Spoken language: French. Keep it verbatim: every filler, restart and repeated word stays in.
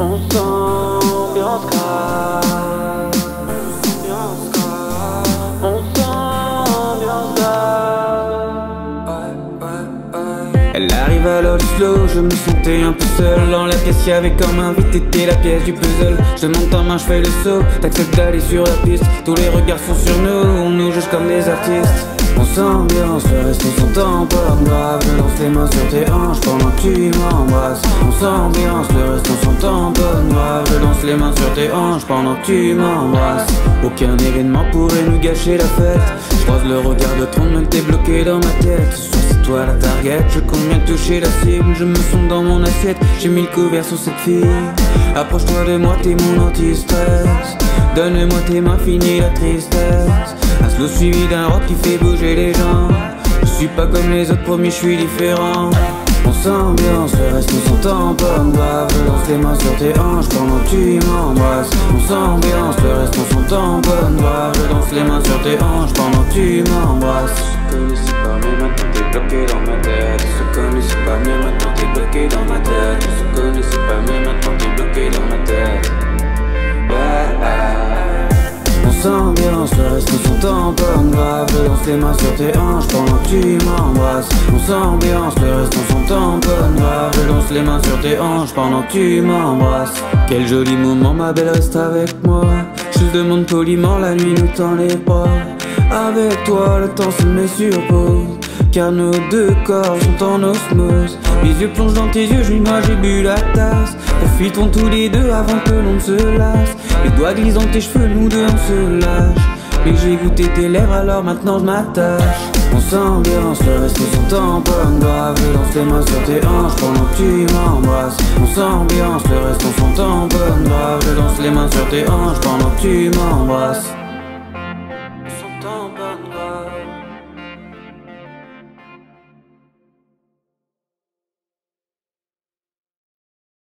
On s'ambiancera, on s'ambiancera. Elle arrive à l'Oslo, je me sentais un peu seul. Dans la pièce y'avait comme un vide, t'étais la pièce du puzzle. Je monte en main, je fais le saut, t'acceptes d'aller sur la piste. Tous les regards sont sur nous, on nous juge comme des artistes. On s'ambiance, le reste on s'entend pas grave. Je lance les mains sur tes hanches pendant que tu m'embrasses. On s'ambiance, le reste on s'entend pas grave. Je lance les mains sur tes hanches pendant que tu m'embrasses. Aucun événement pourrait nous gâcher la fête. Je croise le regard de ton même, t'es bloqué dans ma tête. Ce soir c'est toi la target, je compte bien toucher la cible. Je me sonde dans mon assiette, j'ai mis le couvert sur cette fille. Approche-toi de moi, t'es mon anti-stress. Donne-moi tes mains, finis la tristesse. Aslo suivi d'un rock qui fait bouger les gens. Je suis pas comme les autres, promis, je suis différent. On s'ambiance, le reste on s'entend pas grave. Je lance les mains sur tes hanches pendant que tu m'embrasses. On s'ambiance, le reste on s'entend pas grave. Je lance les mains sur tes hanches pendant que tu m'embrasses. Je te connaissais pas mais maintenant t'es bloqué dans ma tête. Je te connaissais pas mais maintenant t'es bloqué dans ma tête. Je te connaissais pas mais maintenant t'es bloqué dans ma tête. On s'ambiance, le reste on s'entend pas grave. Je lance les mains sur tes hanches pendant que tu m'embrasses. On s'ambiance, le reste on s'entend pas grave. Je lance les mains sur tes hanches pendant que tu m'embrasses. Quel joli moment ma belle, reste avec moi. Je te demande poliment, la nuit nous tend les bras. Avec toi le temps se met sur pause, car nos deux corps sont en osmose. Mes yeux plongent dans tes yeux, je lui noie, j'ai bu la tasse. Profitons tous les deux avant que l'on ne se lasse. Les doigts glissent dans tes cheveux, nous deux on se lâche. Mais j'ai goûté tes lèvres, alors maintenant je m'attache. On s'ambiance, le reste on s'entend pas grave. Je lance les mains sur tes hanches pendant que tu m'embrasses. On s'ambiance, le reste on s'entend pas grave. Je lance les mains sur tes hanches pendant que tu m'embrasses.